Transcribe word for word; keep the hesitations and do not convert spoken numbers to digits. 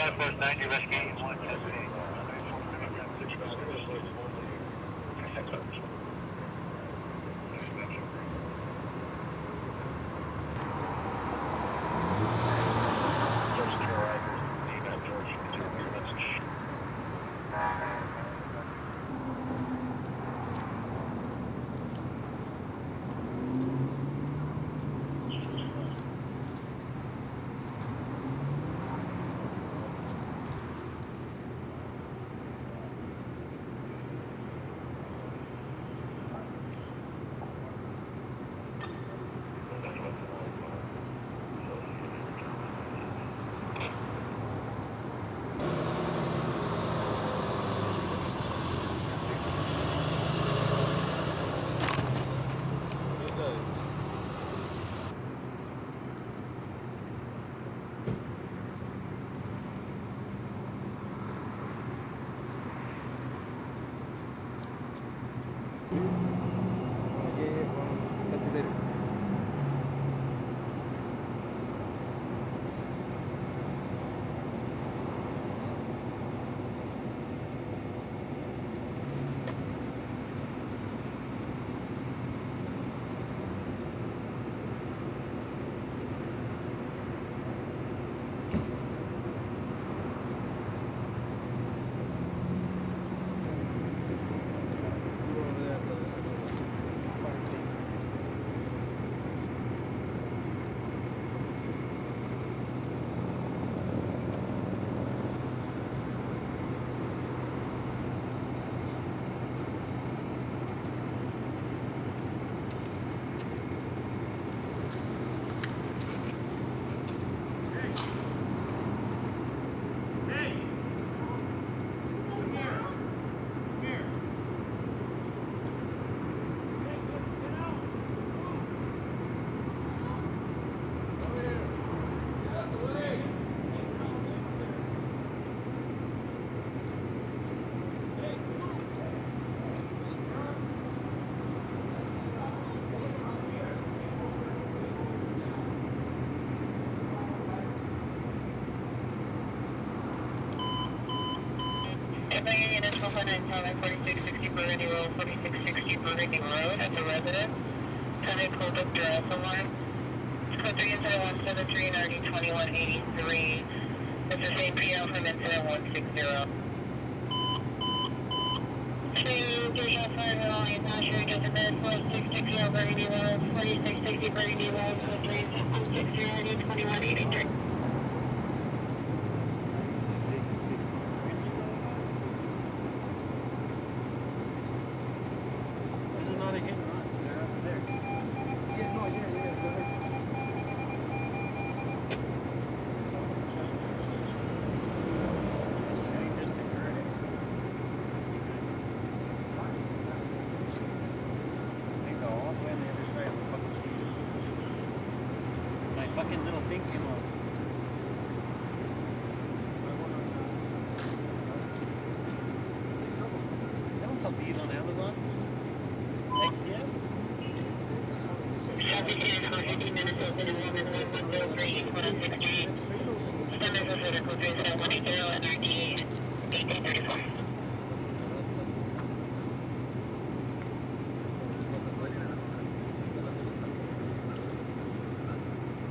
five forty-nine, you're rescuing one seven eight. forty-six sixty Burgundy Road, forty-six sixty Burgundy Road at the residence. President pulled up your alpha alarm. Code three incident one seven three and R D twenty-one eighty-three. This is A P L from incident one sixty. two three Alpha and Reliant Asher, just a minute, four six six L Burgundy Road, forty-six sixty Burgundy Road, code three incident one sixty R D twenty-one eighty-three. These on Amazon? X T S? fifteen minutes open, one one one one three,